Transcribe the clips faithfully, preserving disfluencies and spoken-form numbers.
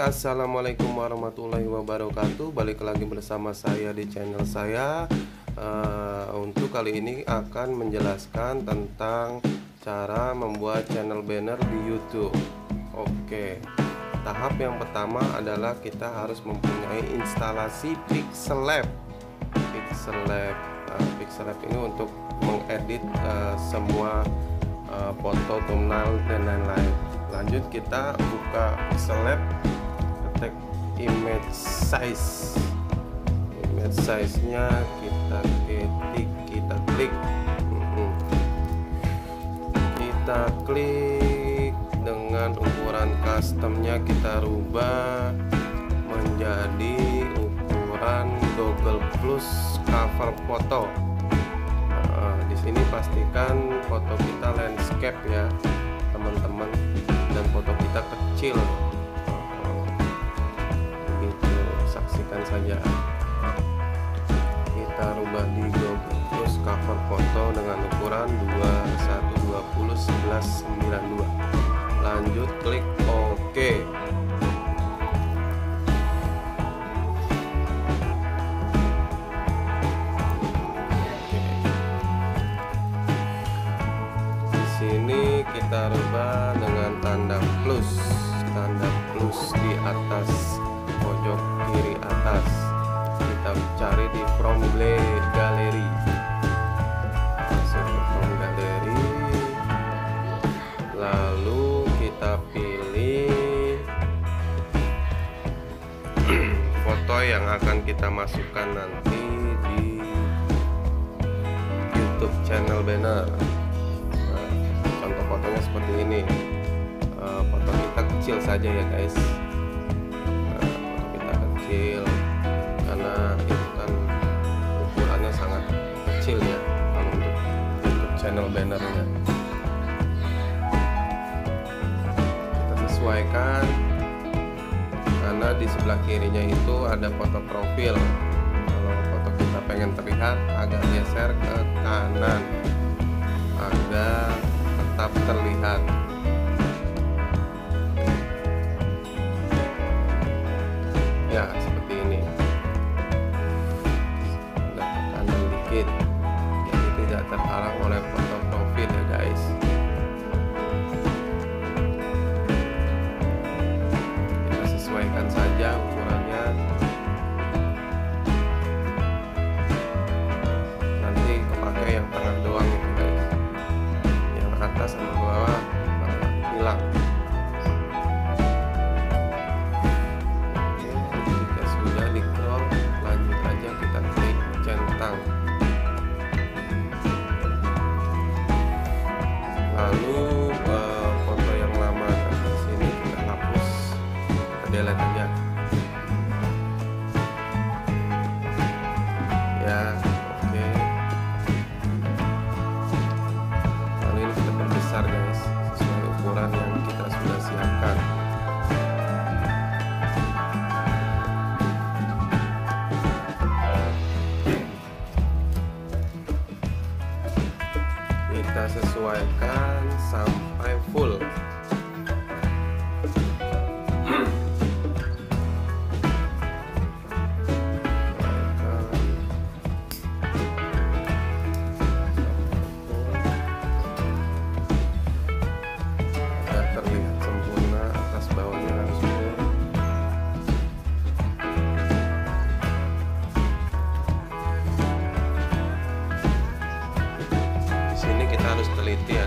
Assalamualaikum warahmatullahi wabarakatuh. Balik lagi bersama saya di channel saya. uh, Untuk kali ini akan menjelaskan tentang cara membuat channel banner di YouTube. Oke, tahap yang pertama adalah kita harus mempunyai instalasi Pixel Lab. Pixel Lab uh, Pixel Lab ini untuk mengedit uh, semua uh, foto, thumbnail, dan lain-lain. Lanjut, kita buka Pixel Lab, ketik image size. Image size-nya kita ketik, kita klik. Mm-hmm. Kita klik dengan ukuran custom-nya, kita rubah menjadi ukuran Google Plus cover foto. Nah, di sini pastikan foto kita landscape ya, teman-teman. Dan foto kita kecil, begitu. Saksikan saja. Kita rubah di Google Plus cover foto dengan ukuran dua satu dua nol sebelas sembilan dua. Lanjut, klik OK. Di sini kita rubah dengan tanda plus, tanda plus di atas pojok kiri atas. Kita cari di Chrome Gallery, masuk ke Chrome Gallery, lalu kita pilih foto yang akan kita masukkan nanti di YouTube channel banner. Nah, contoh fotonya seperti ini. Uh, foto kita kecil saja ya guys. Nah, foto kita kecil karena itu kan ukurannya sangat kecil ya kalau untuk, untuk channel bannernya. Kita sesuaikan karena di sebelah kirinya itu ada foto profil. Kalau foto kita pengen terlihat, agak geser ke kanan agar tetap terlihat. Ya, seperti ini. Kita kanan dikit, jadi tidak terhalang oleh foto profil ya guys. Kita sesuaikan saja ukurannya. Nanti kepakai yang tengah doang itu guys. Yang atas sama bawah hilang. Lalu uh, foto yang lama di sini kita hapus, kita delete aja. Ya, oke. Okay. Lalu ini kita perbesar guys, sesuai ukuran yang kita sudah siapkan. Kita sesuaikan sampai full. Ya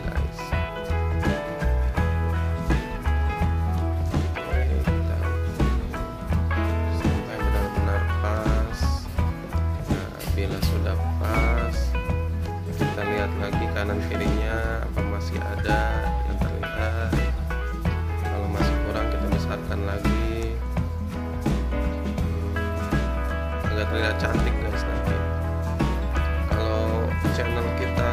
guys, kita sampai benar-benar pas. Nah, bila sudah pas, kita lihat lagi kanan kirinya apa masih ada yang terlihat. Kalau masih kurang, kita besarkan lagi hmm, agar terlihat cantik guys nanti. Kalau channel kita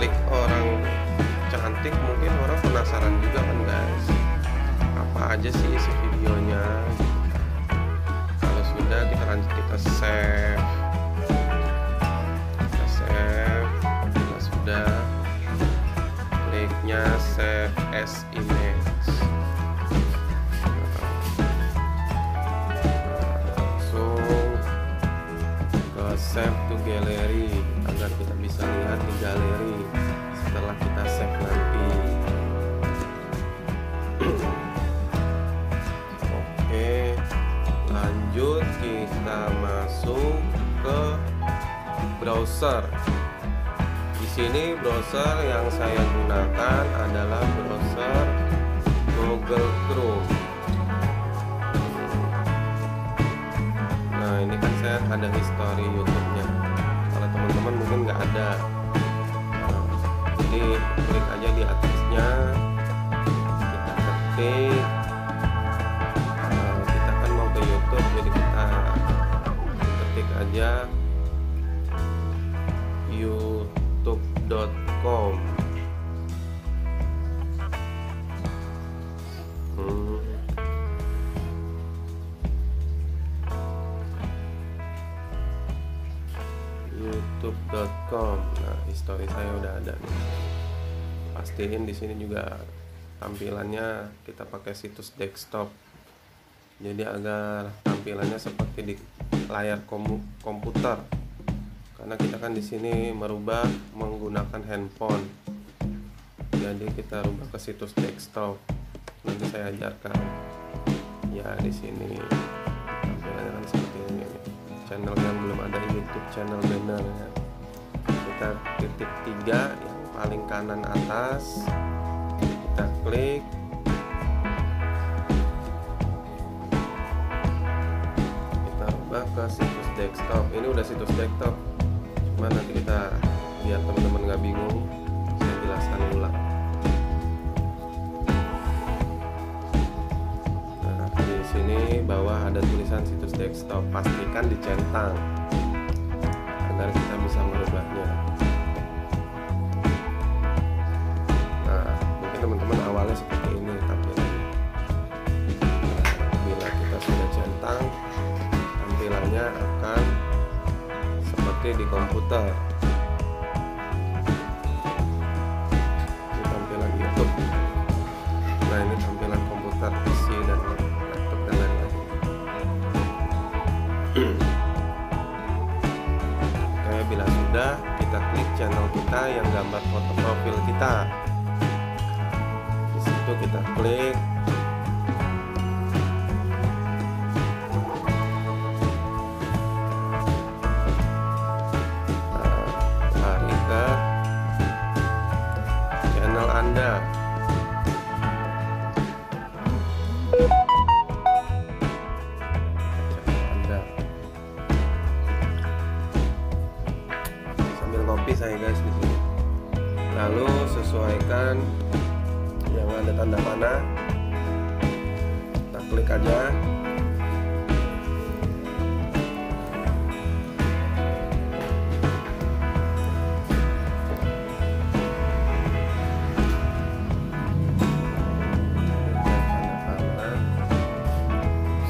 klik orang cantik, mungkin orang penasaran juga kan guys, apa aja sih isi videonya. Kalau sudah, kita lanjut, kita save, kita save. Kalau sudah, kliknya save as image. save to gallery agar kita bisa lihat di galeri setelah kita save nanti. Oke, lanjut kita masuk ke browser. Di sini browser yang saya gunakan adalah browser Google Chrome. Nah, ini kan saya ada history YouTube-nya. Kalau teman-teman mungkin nggak ada, nah, jadi klik aja di atasnya, kita ketik, nah, kita kan mau ke YouTube, jadi kita ketik aja youtube dot com. hmm. youtube dot com. Nah, history saya udah ada nih. Pastiin di sini juga tampilannya kita pakai situs desktop. Jadi agar tampilannya seperti di layar komputer. Karena kita kan di sini merubah menggunakan handphone. Jadi kita rubah ke situs desktop. Nanti saya ajarkan. Ya, di sini tampilannya kan seperti ini. Channel yang belum ada YouTube channel banner ya. Kita titik tiga yang paling kanan atas, kita klik. Kita ubah ke situs desktop. Ini udah situs desktop. Cuma nanti kita biar teman-teman nggak bingung, saya jelaskan ulang. Di sini bawah ada tulisan situs desktop, pastikan dicentang agar kita bisa merubahnya. Nah, mungkin teman-teman awalnya seperti ini tampilannya. Nah, bila kita sudah centang, tampilannya akan seperti di komputer. Ini tampilan YouTube. Nah, ini tampilan komputer, P C dan Oke, bila sudah, kita klik channel kita yang gambar foto profil kita. Di situ kita klik. Nah, lari ke channel Anda. Saya guys di sini. Lalu sesuaikan yang ada tanda panah. Kita klik aja.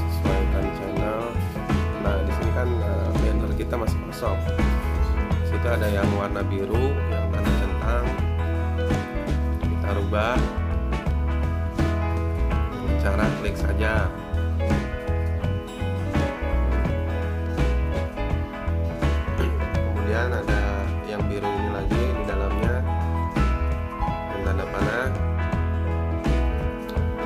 Sesuaikan channel. Nah, di sini kan banner kita masih kosong. Itu ada yang warna biru, yang tanda centang, kita rubah. Cara klik saja. Kemudian ada yang biru ini lagi di dalamnya, yang tanda panah.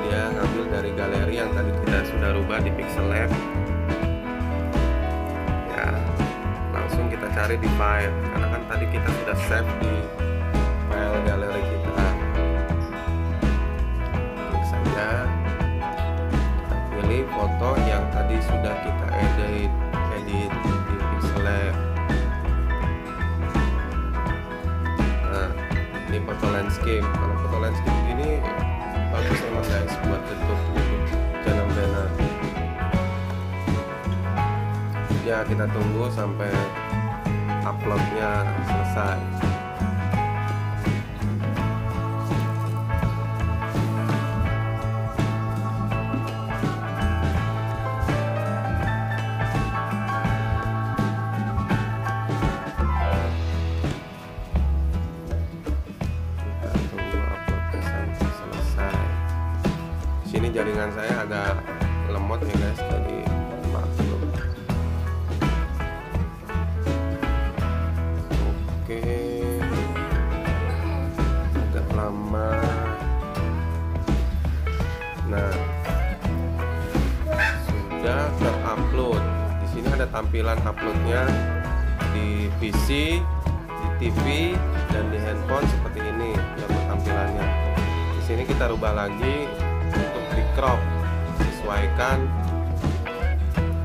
Dia ngambil dari galeri yang tadi kita sudah rubah di Pixel Lab. Cari di file, karena kan tadi kita sudah save di file galeri kita. Klik saja, kita pilih foto yang tadi sudah kita edit edit di Pixel Lab. Nah, ini foto landscape. Kalau foto landscape ini bagus emang guys buat bentuk channel banner. Ya, kita tunggu sampai uploadnya selesai. Kita tunggu uploadnya sampai selesai. Sini jaringan saya agak lemot ya guys, jadi maaf. Oke, agak lama. Nah, sudah terupload. Di sini ada tampilan uploadnya di P C, di T V, dan di handphone seperti ini. Untuk tampilannya, di sini kita rubah lagi untuk di crop, sesuaikan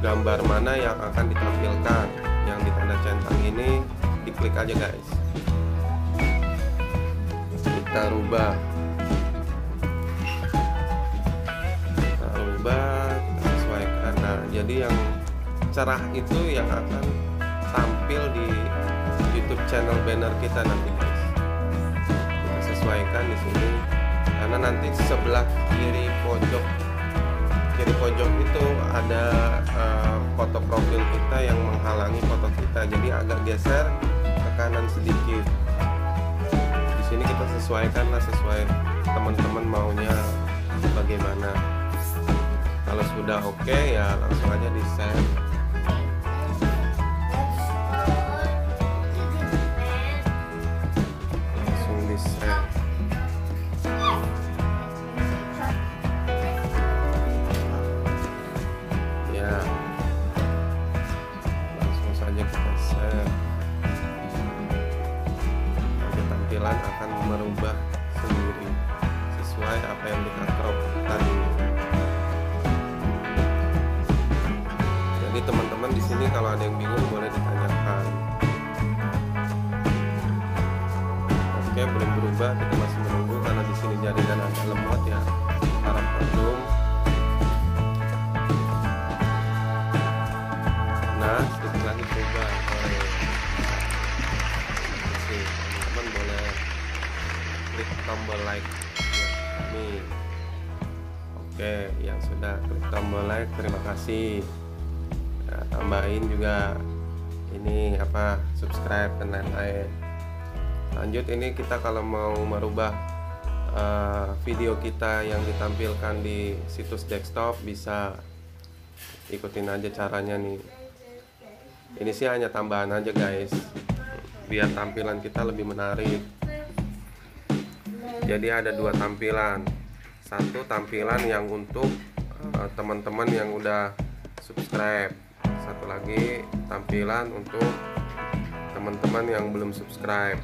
gambar mana yang akan ditampilkan. Yang di tanda centang ini diklik aja guys, kita rubah kita rubah kita sesuaikan. Nah, jadi yang cerah itu yang akan tampil di YouTube channel banner kita nanti guys. Kita sesuaikan di sini, karena nanti sebelah kiri pojok kiri pojok itu ada uh, foto profil kita yang menghalangi foto kita, jadi agak geser ke kanan sedikit. Di sini kita sesuaikanlah sesuai teman-teman maunya bagaimana. Kalau sudah oke, okay, ya langsung aja di save. Langsung di save. Akan merubah sendiri sesuai apa yang kita crop tadi. Jadi teman-teman di sini kalau ada yang bingung boleh ditanyakan. Oke, belum berubah, kita masih menunggu karena di sini jaringan agak lemot ya. Harap maklum. Nah, sedikit lagi berubah. Tombol like kami. Oke, yang sudah klik tombol like terima kasih. Nah, tambahin juga ini apa, subscribe dan lain-lain. Lanjut, ini kita kalau mau merubah uh, video kita yang ditampilkan di situs desktop bisa ikutin aja caranya nih. Ini sih hanya tambahan aja guys, biar tampilan kita lebih menarik. Jadi ada dua tampilan, satu tampilan yang untuk teman-teman uh, yang udah subscribe, satu lagi tampilan untuk teman-teman yang belum subscribe.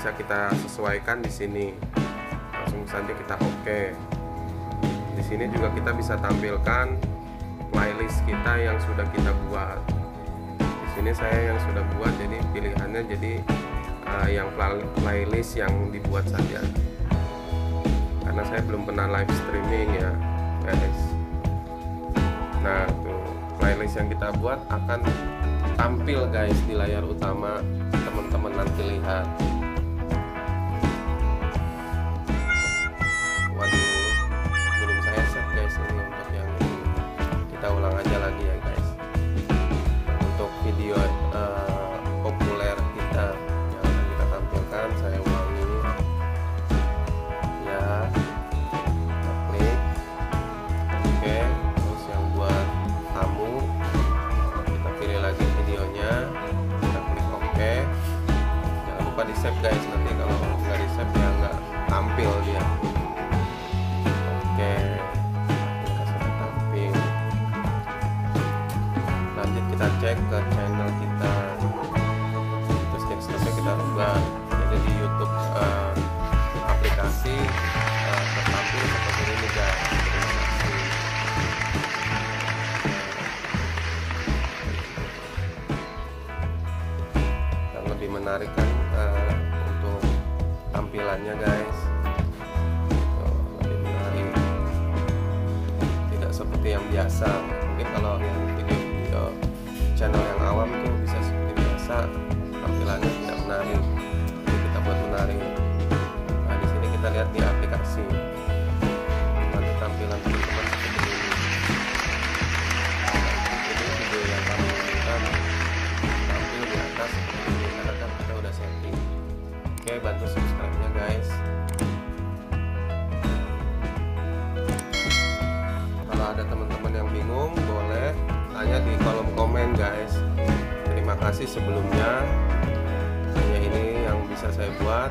Bisa kita sesuaikan di sini, langsung saja kita oke. Di sini juga kita bisa tampilkan playlist kita yang sudah kita buat. Di sini saya yang sudah buat, jadi pilihannya jadi Uh, yang playlist yang dibuat saja, karena saya belum pernah live streaming ya guys. Nah, tuh playlist yang kita buat akan tampil guys di layar utama, teman-teman nanti lihat. Waduh, belum saya set guys ini untuk yang ini. Kita ulang aja lagi ya guys, untuk video uh, populer kita. Saya ulangi ya, kita klik oke. Terus yang buat tamu kita pilih lagi videonya, kita klik oke. Jangan lupa di save guys, nanti kalau nggak di save ya nggak tampil dia. Oke, kita sudah tampil. Lanjut kita cek ke channel kita, terus desktopnya kita rubah di YouTube uh, aplikasi uh, tertampil seperti ini guys. Dan lebih menarik kan uh, untuk tampilannya guys. Oh, lebih menarik, tidak seperti yang biasa. Mungkin kalau yang video-video channel yang awam tuh bisa seperti biasa, tampilannya tidak menarik. Menarik. Nah, di sini kita lihat di aplikasi ada tampilan teman-teman seperti ini. Ini video yang kami lakukan tampil di atas seperti ini karena kan kita udah setting. Oke, bantu subscribe-nya guys. Kalau ada teman-teman yang bingung boleh tanya di kolom komen guys. Terima kasih sebelumnya. bisa saya buat.